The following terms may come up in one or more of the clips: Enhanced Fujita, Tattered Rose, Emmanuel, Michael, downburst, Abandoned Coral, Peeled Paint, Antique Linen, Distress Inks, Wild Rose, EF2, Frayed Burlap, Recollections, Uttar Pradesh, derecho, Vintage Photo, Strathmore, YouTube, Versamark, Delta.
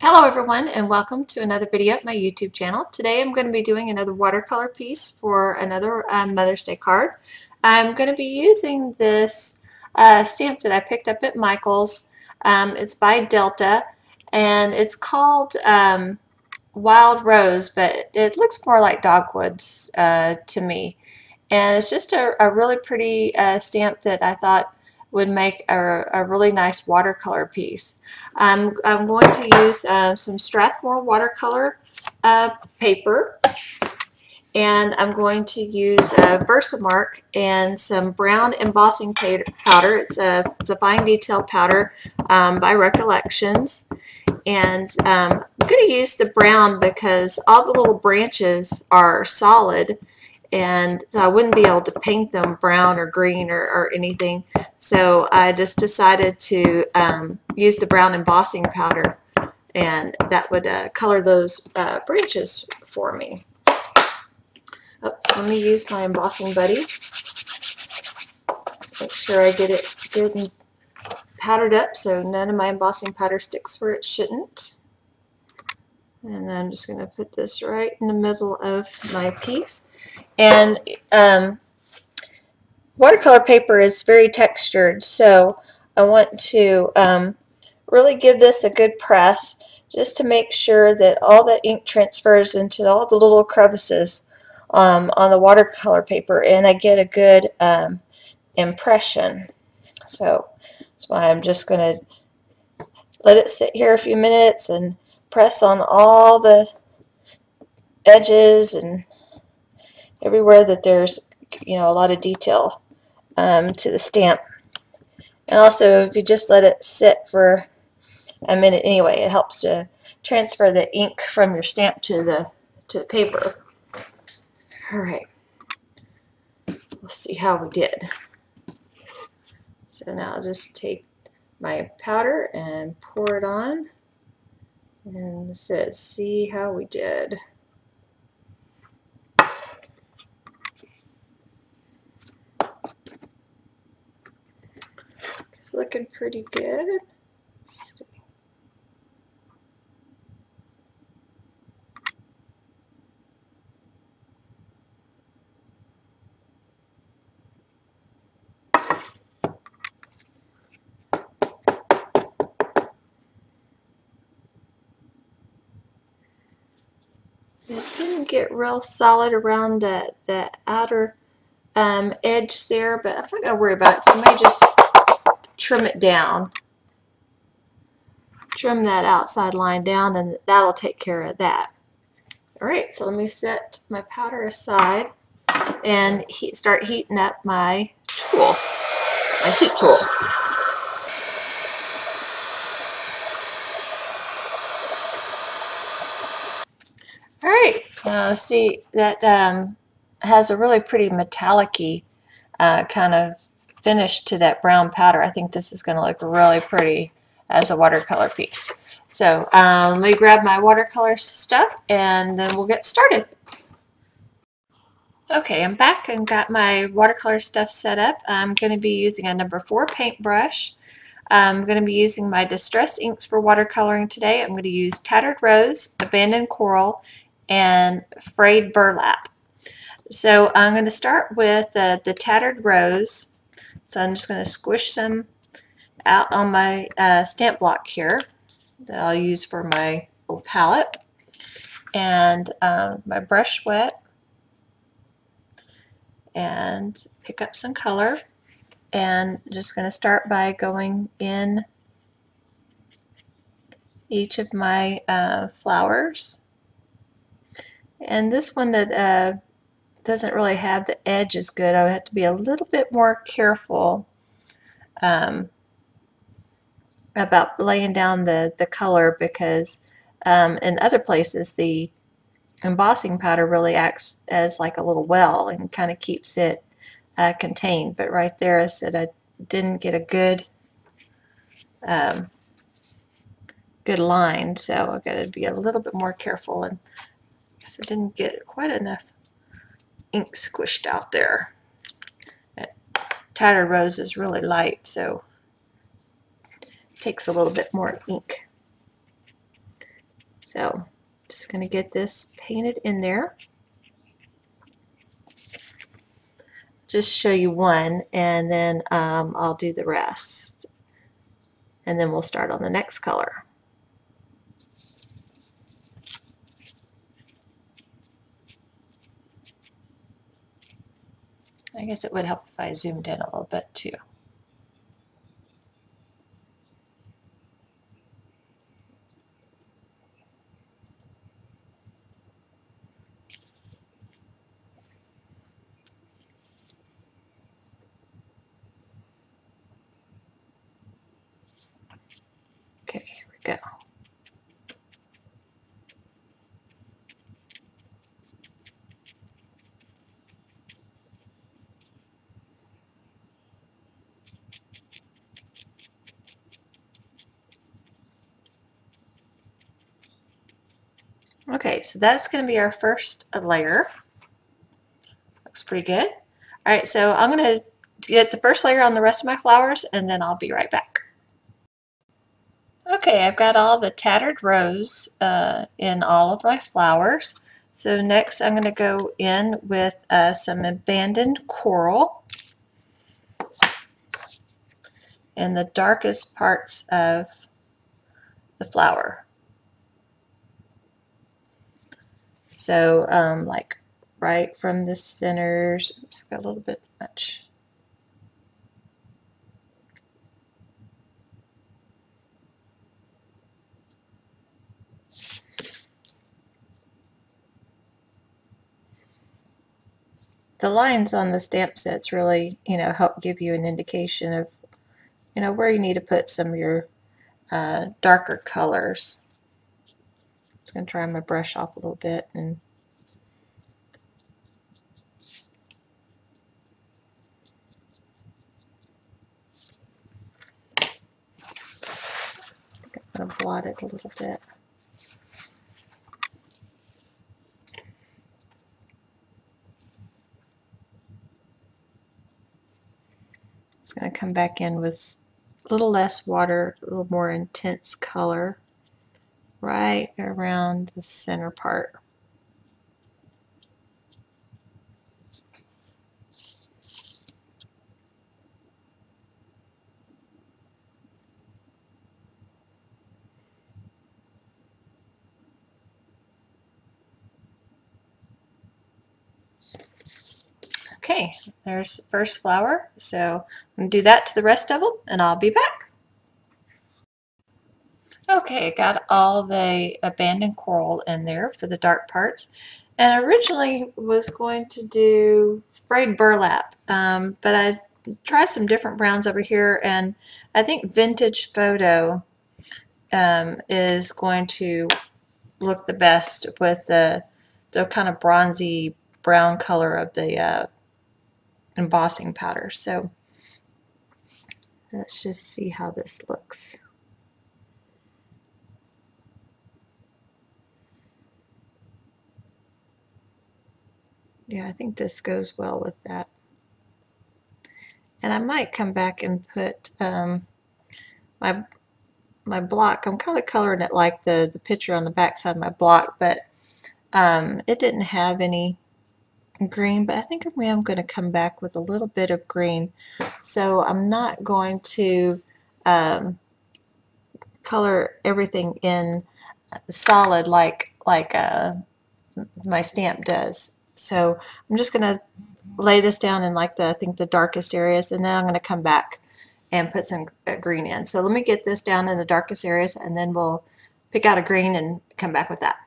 Hello everyone and welcome to another video at my YouTube channel. Today I'm going to be doing another watercolor piece for another Mother's Day card. I'm going to be using this stamp that I picked up at Michael's. It's by Delta and it's called Wild Rose, but it looks more like dogwoods to me. And it's just a really pretty stamp that I thought would make a really nice watercolor piece. I'm going to use some Strathmore watercolor paper, and I'm going to use Versamark and some brown embossing powder. It's a fine detail powder by Recollections, and I'm going to use the brown because all the little branches are solid, and so I wouldn't be able to paint them brown or green or anything. So I just decided to use the brown embossing powder, and that would color those branches for me. Oh, so let me use my embossing buddy. Make sure I get it good and powdered up so none of my embossing powder sticks where it shouldn't. And then I'm just going to put this right in the middle of my piece. And watercolor paper is very textured, so I want to really give this a good press just to make sure that all the ink transfers into all the little crevices on the watercolor paper, and I get a good impression. So that's why I'm just going to let it sit here a few minutes and press on all the edges and everywhere that there's, you know, a lot of detail to the stamp. And also, if you just let it sit for a minute anyway, it helps to transfer the ink from your stamp to the paper. All right, we'll see how we did. So now I'll just take my powder and pour it on, and that's it. See how we did. It's looking pretty good. Let's see. It didn't get real solid around the outer edge there, but I'm not going to worry about it, so I may just trim it down. Trim that outside line down, and that'll take care of that. Alright, so let me set my powder aside and start heating up my tool, my heat tool. See, that has a really pretty metallic-y kind of finish to that brown powder. I think this is going to look really pretty as a watercolor piece. So let me grab my watercolor stuff and then we'll get started. Okay, I'm back and got my watercolor stuff set up. I'm going to be using a number 4 paintbrush. I'm going to be using my Distress Inks for watercoloring today. I'm going to use Tattered Rose, Abandoned Coral, and Frayed Burlap. So I'm going to start with the Tattered Rose. So I'm just going to squish some out on my stamp block here that I'll use for my little palette. And my brush wet. And pick up some color. And I'm just going to start by going in each of my flowers. And this one that doesn't really have the edge is good. I would have to be a little bit more careful about laying down the color, because in other places the embossing powder really acts as like a little well and kind of keeps it contained. But right there I said I didn't get a good good line, so I've got to be a little bit more careful, and I didn't get quite enough ink squished out there. That Tattered Rose is really light, so it takes a little bit more ink. So just going to get this painted in there. Just show you one, and then I'll do the rest, and then we'll start on the next color. I guess it would help if I zoomed in a little bit too. Okay, here we go. Okay, so that's going to be our first layer. Looks pretty good. All right, so I'm going to get the first layer on the rest of my flowers, and then I'll be right back. Okay, I've got all the tattered rose in all of my flowers. So next I'm going to go in with some abandoned coral in the darkest parts of the flower. So like right from the centers, oops, got a little bit much. The lines on the stamp sets really, you know, help give you an indication of, you know, where you need to put some of your darker colors. Just going to dry my brush off a little bit and I'm going to blot it a little bit. Just going to come back in with a little less water, a little more intense color. Right around the center part. Okay, there's the first flower. So I'm going to do that to the rest of them, and I'll be back. Okay, got all the abandoned coral in there for the dark parts, and I originally was going to do frayed burlap, but I tried some different browns over here, and I think Vintage Photo is going to look the best with the kind of bronzy brown color of the embossing powder. So let's just see how this looks. Yeah, I think this goes well with that. And I might come back and put my block. I'm kind of coloring it like the picture on the back side of my block, but it didn't have any green, but I think I am going to come back with a little bit of green. So I'm not going to color everything in solid like my stamp does. So I'm just going to lay this down in like I think the darkest areas, and then I'm going to come back and put some green in. So let me get this down in the darkest areas, and then we'll pick out a green and come back with that.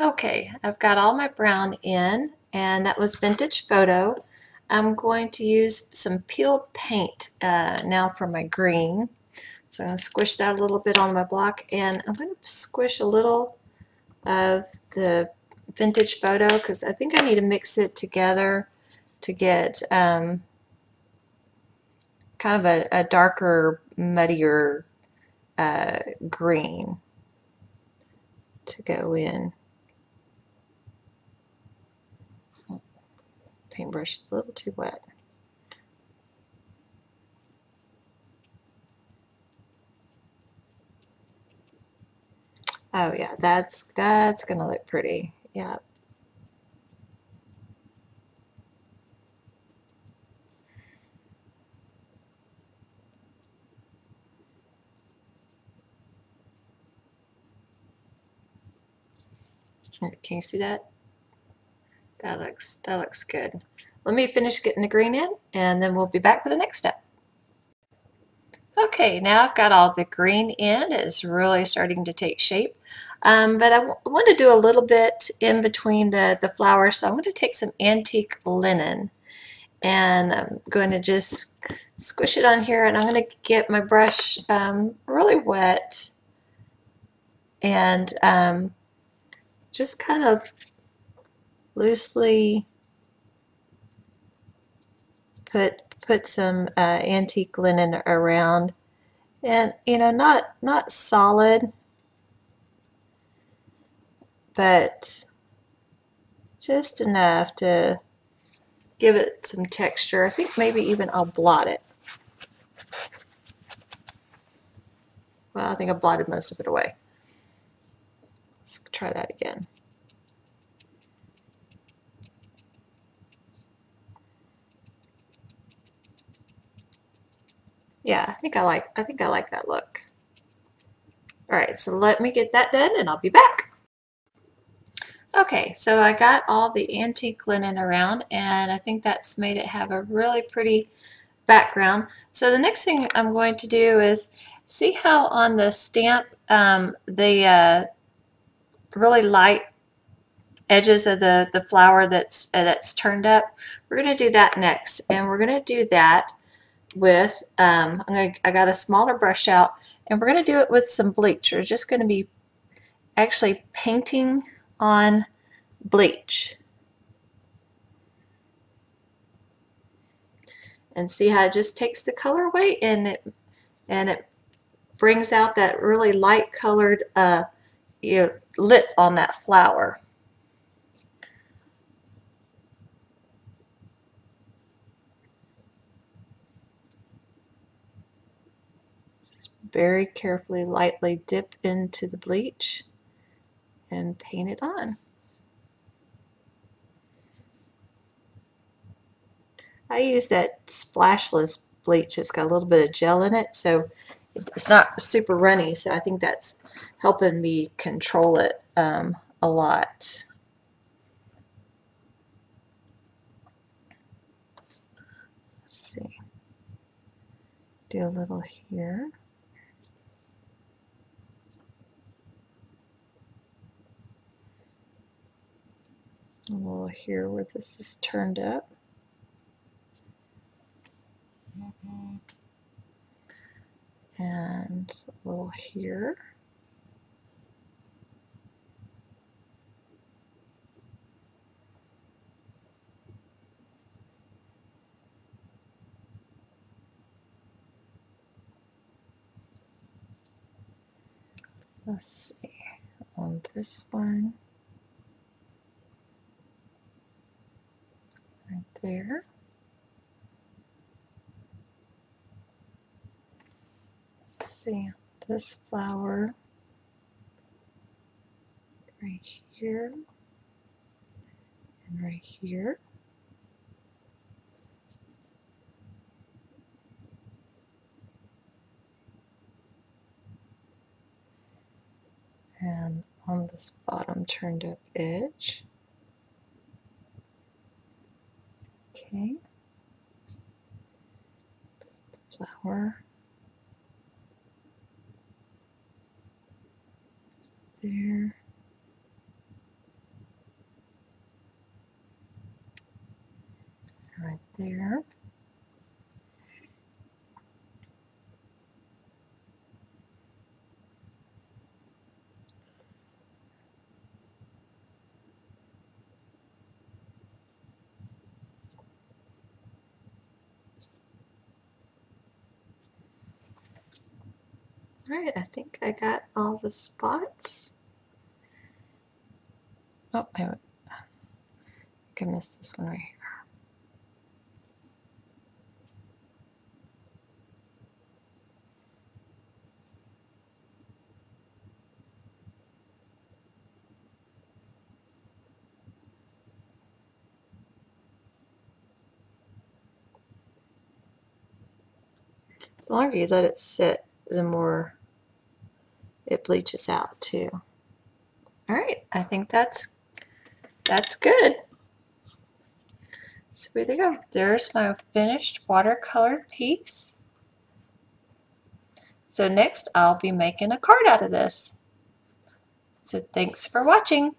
Okay, I've got all my brown in, and that was Vintage Photo. I'm going to use some peeled paint now for my green. So I'm going to squish that a little bit on my block, and I'm going to squish a little of the Vintage Photo because I think I need to mix it together to get kind of a darker, muddier green to go in. Paintbrush a little too wet. Oh yeah, that's gonna look pretty. Yeah. Can you see that? That looks good. Let me finish getting the green in, and then we'll be back for the next step. Okay, now I've got all the green in. It's really starting to take shape. But I want to do a little bit in between the flowers, so I'm going to take some antique linen, and I'm going to just squish it on here, and I'm going to get my brush really wet, and just kind of loosely put some antique linen around, and you know, not solid, but just enough to give it some texture. I think maybe even I'll blot it. Well, I think I blotted most of it away. Let's try that again. Yeah, I think I like that look. All right, so let me get that done, and I'll be back. Okay, so I got all the antique linen around, and I think that's made it have a really pretty background. So the next thing I'm going to do is see how on the stamp the really light edges of the flower that's turned up. We're going to do that next, and we're going to do that with I got a smaller brush out, and we're going to do it with some bleach. We're just going to be actually painting on bleach, and see how it just takes the color away, and it brings out that really light colored lip on that flower. Just very carefully, lightly dip into the bleach and paint it on. I use that splashless bleach. It's got a little bit of gel in it, so it's not super runny, so I think that's helping me control it a lot. Let's see. Do a little here. A little here where this is turned up. And a little here. Let's see, on this one, right there. Let's see, this flower, right here, and right here. And on this bottom turned up edge. Okay. That's the flower. There. Right there. Alright, I think I got all the spots. Oh, I think I missed this one right here. The longer you let it sit, the more it bleaches out too. All right, I think that's good. So there you go. There's my finished watercolor piece. So next I'll be making a card out of this. So thanks for watching.